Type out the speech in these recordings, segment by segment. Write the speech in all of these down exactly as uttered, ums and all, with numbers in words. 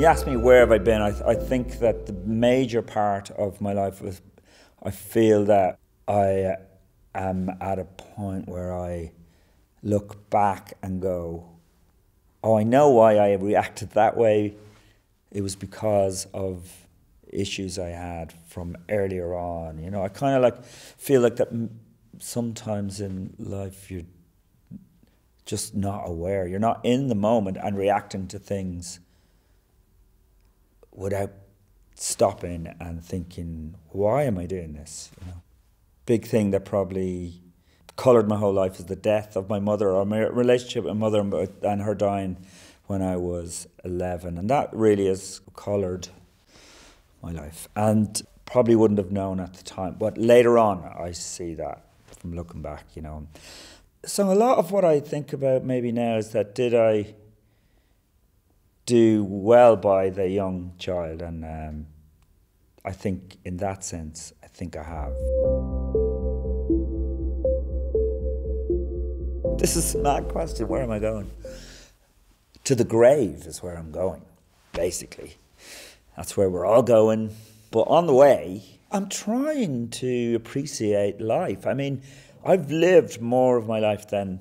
you asked me where have I been, I, I think that the major part of my life was, I feel that I am at a point where I look back and go, oh, I know why I reacted that way. It was because of issues I had from earlier on. You know, I kind of like feel like that sometimes in life you're just not aware. You're not in the moment and reacting to things without stopping and thinking, why am I doing this? You know, big thing that probably coloured my whole life is the death of my mother, or my relationship with my mother and her dying when I was eleven. And that really has coloured my life. And probably wouldn't have known at the time. But later on, I see that from looking back, you know. So a lot of what I think about maybe now is that did I do well by the young child? And um, I think in that sense, I think I have. This is a mad question. Where am I going? To the grave is where I'm going, basically. That's where we're all going. But on the way, I'm trying to appreciate life. I mean, I've lived more of my life than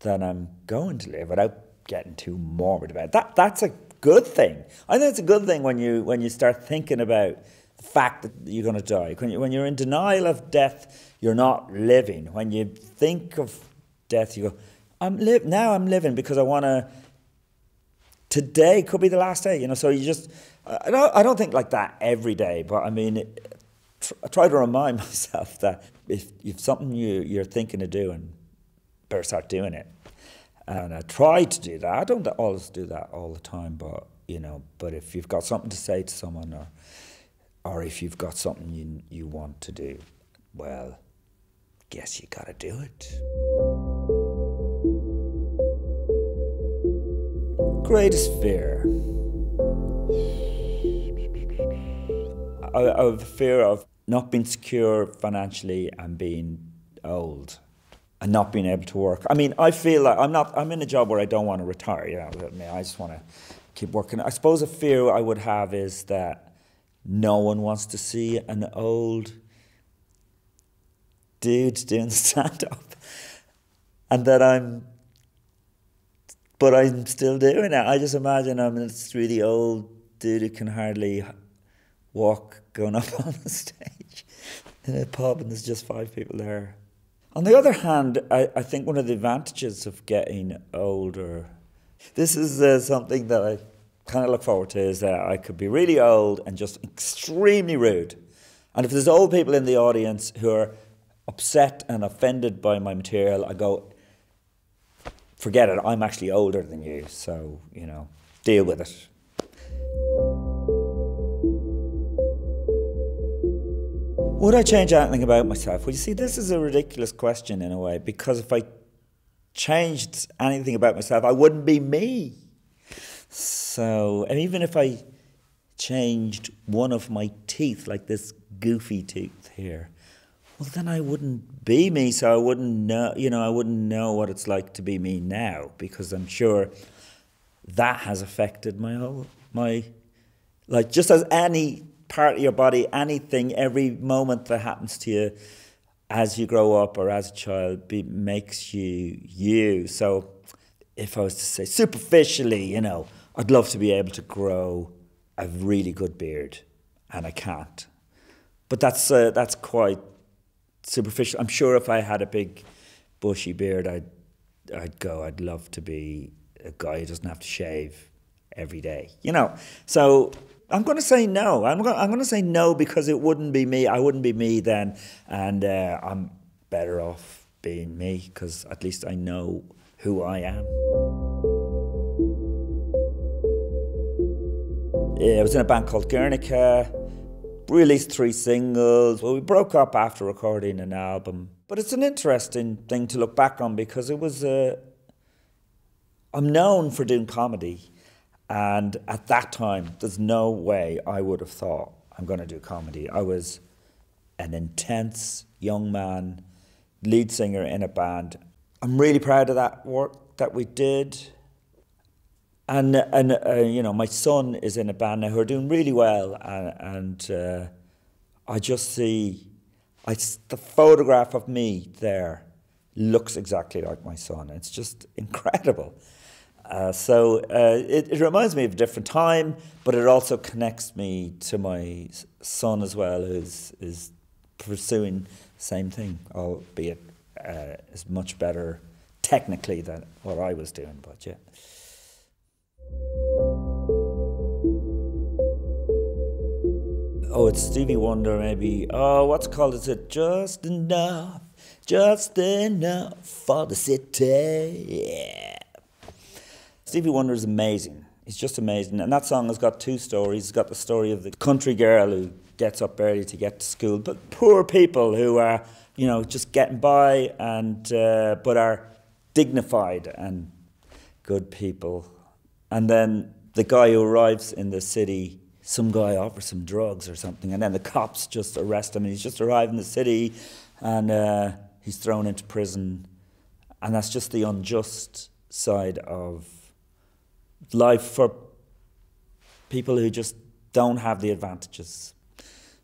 than I'm going to live without getting too morbid about it. That that's a good thing. I think it's a good thing when you when you start thinking about the fact that you're going to die. When you, when you're in denial of death, you're not living. When you think of death, you go, I'm live now. I'm living because I want to. Today could be the last day, you know. So you just, I don't, I don't think like that every day, but I mean. It, I try to remind myself that if you've something you, you're thinking of doing, better start doing it. And I try to do that. I don't always do that all the time, but you know. But if you've got something to say to someone, or or if you've got something you you want to do, well, guess you gotta do it. Greatest fear. I, I have a fear of not being secure financially and being old and not being able to work. I mean, I feel like I'm not, I'm in a job where I don't want to retire, you know, I mean, I just want to keep working. I suppose a fear I would have is that no one wants to see an old dude doing stand-up and that I'm, but I'm still doing it. I just imagine I'm this really old dude who can hardly walk going up on the stage in a pub and there's just five people there. On the other hand, I, I think one of the advantages of getting older, this is uh, something that I kind of look forward to, is that I could be really old and just extremely rude. And if there's old people in the audience who are upset and offended by my material, I go, forget it, I'm actually older than you, so, you know, deal with it. Would I change anything about myself? Well, you see, this is a ridiculous question in a way, because if I changed anything about myself, I wouldn't be me. So, and even if I changed one of my teeth, like this goofy tooth here, well, then I wouldn't be me, so I wouldn't know, you know, I wouldn't know what it's like to be me now, because I'm sure that has affected my whole, my, like, just as any part of your body, anything, every moment that happens to you as you grow up or as a child be, makes you you. So if I was to say superficially, you know, I'd love to be able to grow a really good beard and I can't. But that's, uh, that's quite superficial. I'm sure if I had a big bushy beard, I'd, I'd go, I'd love to be a guy who doesn't have to shave every day, you know. So I'm going to say no. I'm going, I'm going to say no because it wouldn't be me. I wouldn't be me then. And uh, I'm better off being me because at least I know who I am. Yeah, I was in a band called Guernica, released three singles. Well, we broke up after recording an album. But it's an interesting thing to look back on because it was... Uh, I'm known for doing comedy. And at that time, there's no way I would have thought I'm going to do comedy. I was an intense young man, lead singer in a band. I'm really proud of that work that we did. And, and uh, you know, my son is in a band now who are doing really well. And, and uh, I just see, I, the photograph of me there looks exactly like my son. It's just incredible. Uh, so uh, it, it reminds me of a different time, but it also connects me to my son as well, who's is pursuing the same thing, albeit uh, is much better technically than what I was doing, but yeah. Oh, it's Stevie Wonder, maybe. Oh, what's it called? Is it Just Enough, Just Enough for the City? Yeah. Stevie Wonder is amazing. He's just amazing. And that song has got two stories. It's got the story of the country girl who gets up early to get to school, but poor people who are, you know, just getting by, and uh, but are dignified and good people. And then the guy who arrives in the city, some guy offers some drugs or something, and then the cops just arrest him, and he's just arrived in the city, and uh, he's thrown into prison. And that's just the unjust side of life for people who just don't have the advantages.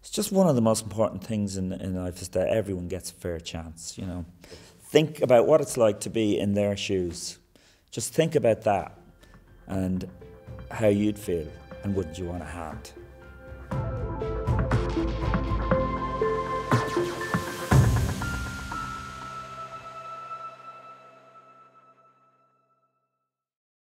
It's just one of the most important things in, in life is that everyone gets a fair chance, you know. Think about what it's like to be in their shoes. Just think about that and how you'd feel and would you want a hand.